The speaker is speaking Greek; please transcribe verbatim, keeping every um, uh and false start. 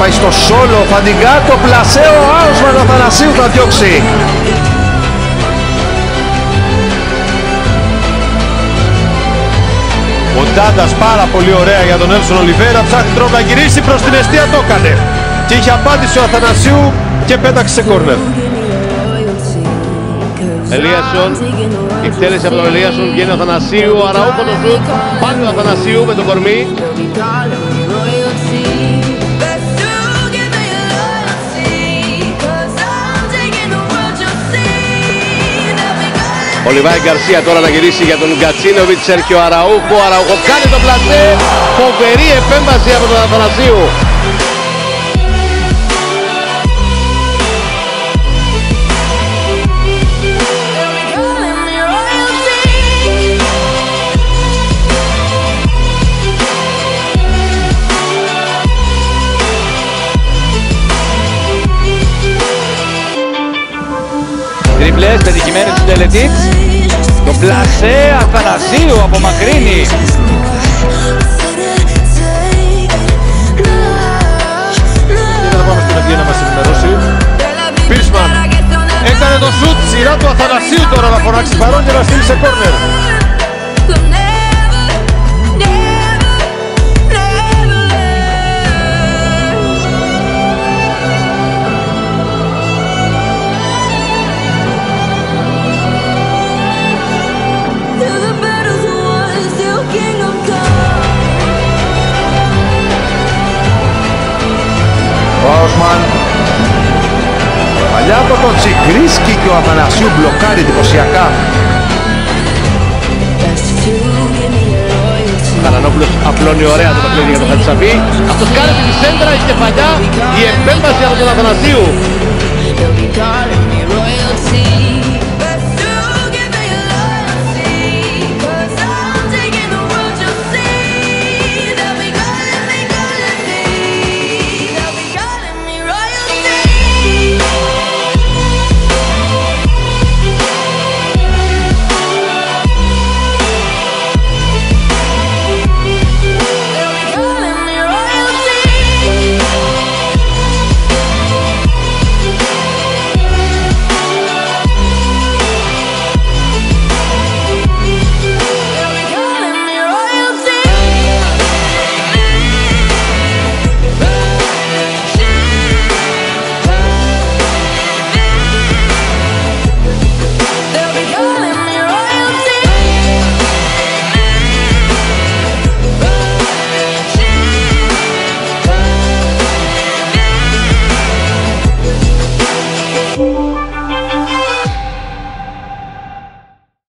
πάει στο σόλο, φαντικά το πλασέο Άουσμαν Αθανασίου θα διώξει. Ο Τάντας πάρα πολύ ωραία για τον Nelson Oliveira, ψάχνει τρόπο να γυρίσει προς την εστία, το έκανε. Και είχε απάντηση ο Αθανασίου και πέταξε σε κόρνερ. Eliasson, η εκτέλεση από τον Eliasson, βγαίνει ο Αθανασίου, ο Αραούχο το σουτ, πάλι ο Αθανασίου με το κορμί. Ο Λεβάι Γκαρσία τώρα να γυρίσει για τον Katsino Vitser και ο Αραούχο, ο Αραούχο κάνει το πλασέ, φοβερή επέμβαση από τον Αθανασίου. Τριπλές πετυχημένες του τελετής, το πλασέ Αθανασίου απομακρύνει. Θα πάμε στον Ευγένεια να μας ενημερώσει. Πίρσμαν έκανε το σουτ, σειρά του Αθανασίου τώρα να φωνάξει παρόν και να στείλει σε κόρνερ. Osman. Παλιά από τον Τσικρίσκι και ο Αθανασίου μπλοκάρει εντυπωσιακά. Καλανόπουλος απλώνει ωραία το παιχνίδι για τον Χατσαβή. Αυτός κάνει τη σέντρα, η κεφαλιά, η επέμβαση από τον Αθανασίου.